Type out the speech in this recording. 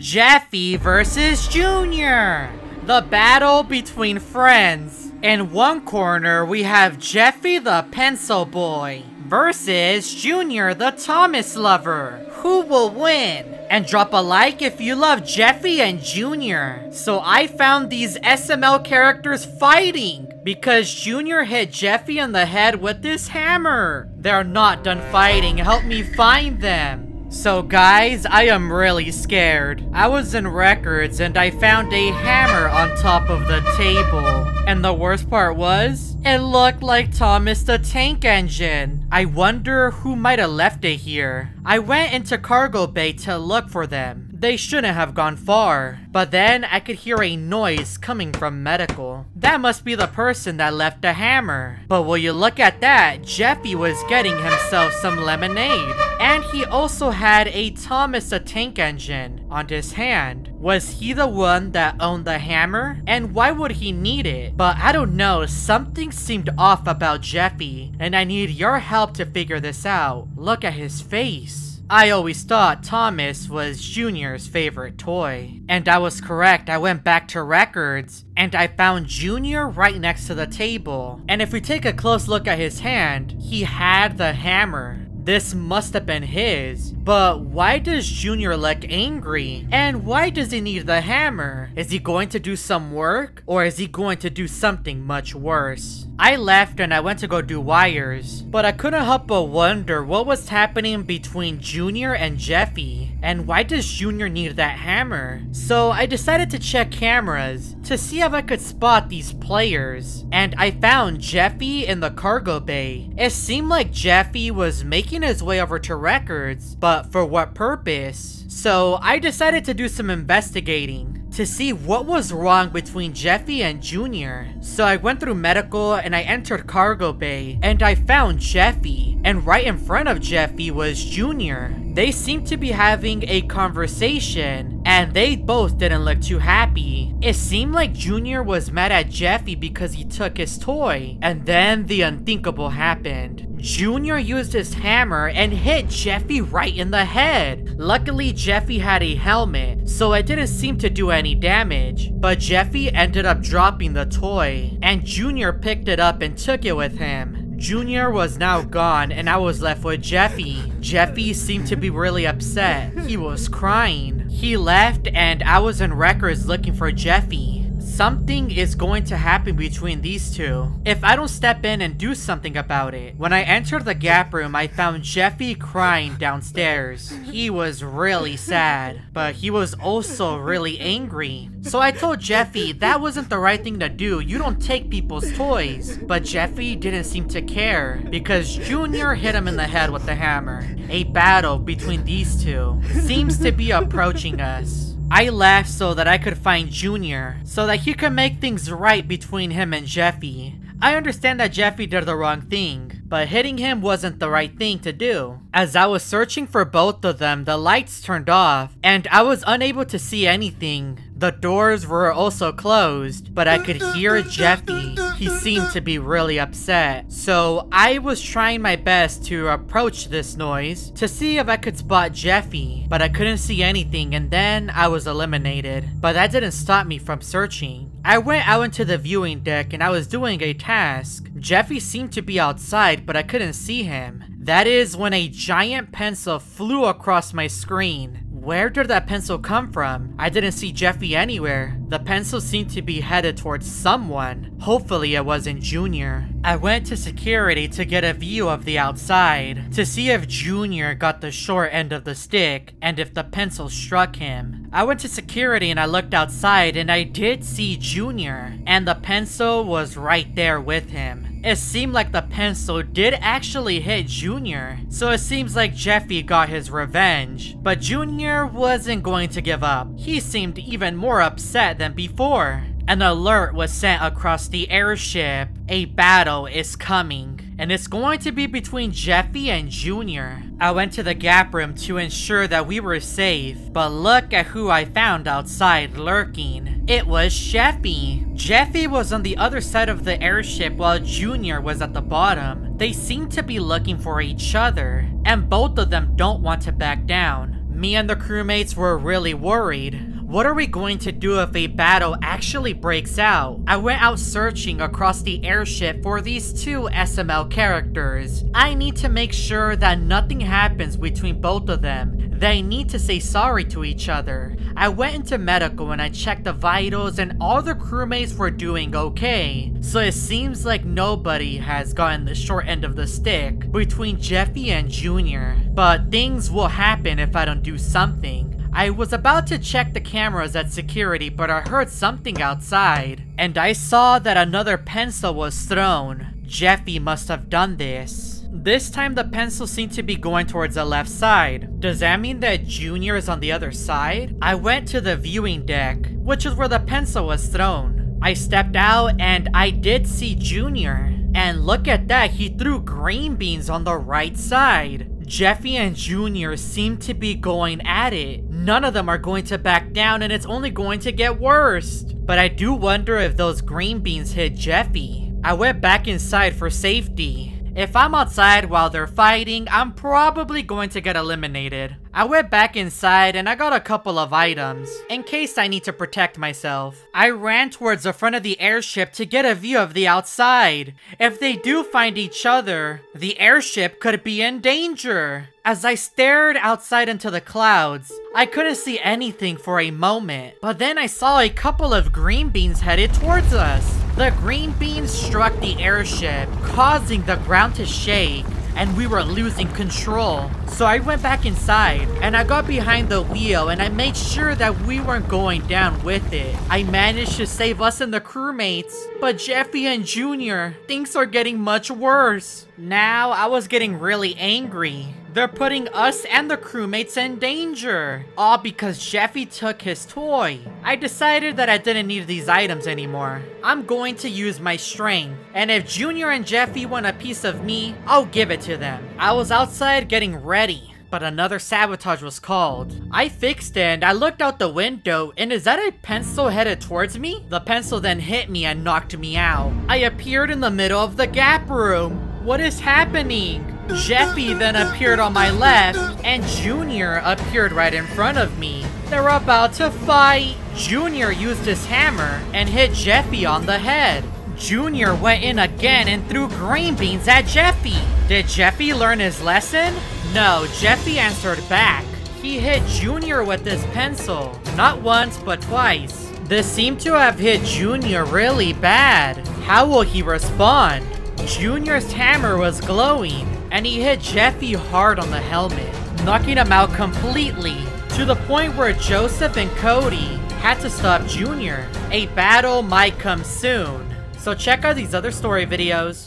Jeffy versus Junior, the battle between friends. In one corner, we have Jeffy the pencil boy versus Junior the Thomas lover. Who will win? And drop a like if you love Jeffy and Junior. So I found these SML characters fighting because Junior hit Jeffy on the head with this hammer. They're not done fighting. Help me find them. So guys, I am really scared. I was in records and I found a hammer on top of the table. And the worst part was, it looked like Thomas the Tank Engine. I wonder who might have left it here. I went into cargo bay to look for them. They shouldn't have gone far. But then I could hear a noise coming from medical. That must be the person that left the hammer. But will you look at that? Jeffy was getting himself some lemonade. And he also had a Thomas the Tank Engine on his hand. Was he the one that owned the hammer? And why would he need it? But I don't know, something seemed off about Jeffy. And I need your help to figure this out. Look at his face. I always thought Thomas was Junior's favorite toy. And I was correct, I went back to records, and I found Junior right next to the table. And if we take a close look at his hand, he had the hammer. This must have been his. But why does Junior look angry? And why does he need the hammer? Is he going to do some work? Or is he going to do something much worse? I left and I went to go do wires. But I couldn't help but wonder what was happening between Junior and Jeffy. And why does Junior need that hammer? So I decided to check cameras to see if I could spot these players. And I found Jeffy in the cargo bay. It seemed like Jeffy was making his way over to records, but for what purpose? So I decided to do some investigating to see what was wrong between Jeffy and Junior. So I went through medical and I entered cargo bay and I found Jeffy. And right in front of Jeffy was Junior. They seemed to be having a conversation and they both didn't look too happy. It seemed like Junior was mad at Jeffy because he took his toy. And then the unthinkable happened. Junior used his hammer and hit Jeffy right in the head. Luckily, Jeffy had a helmet, so it didn't seem to do any damage. But Jeffy ended up dropping the toy, and Junior picked it up and took it with him. Junior was now gone and I was left with Jeffy. Jeffy seemed to be really upset. He was crying. He left and I was in records looking for Jeffy. Something is going to happen between these two if I don't step in and do something about it. When I entered the gap room, I found Jeffy crying downstairs. He was really sad, but he was also really angry. So I told Jeffy that wasn't the right thing to do. You don't take people's toys. But Jeffy didn't seem to care because Junior hit him in the head with the hammer. A battle between these two seems to be approaching us. I left so that I could find Junior, so that he could make things right between him and Jeffy. I understand that Jeffy did the wrong thing, but hitting him wasn't the right thing to do. As I was searching for both of them, the lights turned off, and I was unable to see anything. The doors were also closed, but I could hear Jeffy. He seemed to be really upset. So I was trying my best to approach this noise to see if I could spot Jeffy, but I couldn't see anything and then I was eliminated. But that didn't stop me from searching. I went out into the viewing deck and I was doing a task. Jeffy seemed to be outside, but I couldn't see him. That is when a giant pencil flew across my screen. Where did that pencil come from? I didn't see Jeffy anywhere. The pencil seemed to be headed towards someone. Hopefully it wasn't Junior. I went to security to get a view of the outside, to see if Junior got the short end of the stick and if the pencil struck him. I went to security and I looked outside and I did see Junior, and the pencil was right there with him. It seemed like the pencil did actually hit Junior, so it seems like Jeffy got his revenge. But Junior wasn't going to give up. He seemed even more upset than before. An alert was sent across the airship. A battle is coming, and it's going to be between Jeffy and Junior. I went to the gap room to ensure that we were safe, but look at who I found outside lurking. It was Jeffy. Jeffy was on the other side of the airship while Junior was at the bottom. They seem to be looking for each other, and both of them don't want to back down. Me and the crewmates were really worried. What are we going to do if a battle actually breaks out? I went out searching across the airship for these two SML characters. I need to make sure that nothing happens between both of them. They need to say sorry to each other. I went into medical and I checked the vitals and all the crewmates were doing okay. So it seems like nobody has gotten the short end of the stick between Jeffy and Junior. But things will happen if I don't do something. I was about to check the cameras at security, but I heard something outside, and I saw that another pencil was thrown. Jeffy must have done this. This time the pencil seemed to be going towards the left side. Does that mean that Junior is on the other side? I went to the viewing deck, which is where the pencil was thrown. I stepped out and I did see Junior. And look at that, he threw green beans on the right side. Jeffy and Junior seem to be going at it. None of them are going to back down and it's only going to get worse. But I do wonder if those green beans hit Jeffy. I went back inside for safety. If I'm outside while they're fighting, I'm probably going to get eliminated. I went back inside and I got a couple of items, in case I need to protect myself. I ran towards the front of the airship to get a view of the outside. If they do find each other, the airship could be in danger. As I stared outside into the clouds, I couldn't see anything for a moment. But then I saw a couple of green beans headed towards us. The green beans struck the airship, causing the ground to shake, and we were losing control. So I went back inside, and I got behind the wheel, and I made sure that we weren't going down with it. I managed to save us and the crewmates, but Jeffy and Junior, things are getting much worse. Now, I was getting really angry. They're putting us and the crewmates in danger. All because Jeffy took his toy. I decided that I didn't need these items anymore. I'm going to use my strength. And if Junior and Jeffy want a piece of me, I'll give it to them. I was outside getting ready, but another sabotage was called. I fixed it and I looked out the window, and is that a pencil headed towards me? The pencil then hit me and knocked me out. I appeared in the middle of the gap room. What is happening? Jeffy then appeared on my left, and Junior appeared right in front of me. They're about to fight. Junior used his hammer and hit Jeffy on the head. Junior went in again and threw green beans at Jeffy. Did Jeffy learn his lesson? No, Jeffy answered back. He hit Junior with his pencil, not once but twice. This seemed to have hit Junior really bad. How will he respond? Junior's hammer was glowing, and he hit Jeffy hard on the helmet, knocking him out completely, to the point where Joseph and Cody had to stop Junior. A battle might come soon, so check out these other story videos.